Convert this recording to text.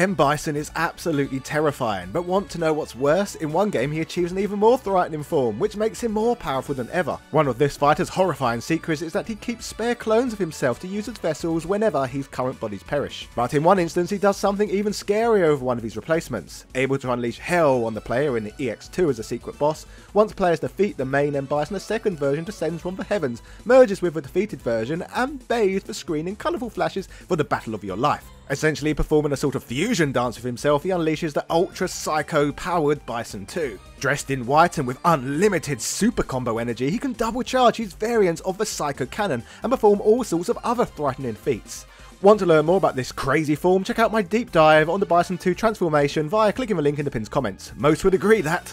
M Bison is absolutely terrifying, but want to know what's worse? In one game he achieves an even more frightening form, which makes him more powerful than ever. One of this fighter's horrifying secrets is that he keeps spare clones of himself to use as vessels whenever his current bodies perish. But in one instance he does something even scarier over one of his replacements. Able to unleash hell on the player in the EX2 as a secret boss, once players defeat the main M Bison, a second version descends from the heavens, merges with the defeated version, and bathes the screen in colourful flashes for the battle of your life. Essentially performing a sort of fusion dance with himself, he unleashes the ultra psycho-powered Bison 2. Dressed in white and with unlimited super combo energy, he can double charge his variants of the Psycho Cannon and perform all sorts of other frightening feats. Want to learn more about this crazy form? Check out my deep dive on the Bison 2 transformation via clicking the link in the pinned comments. Most would agree that.